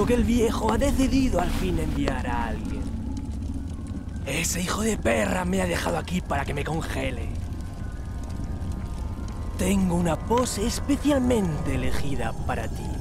Supongo que el viejo ha decidido al fin enviar a alguien. Ese hijo de perra me ha dejado aquí para que me congele. Tengo una pose especialmente elegida para ti.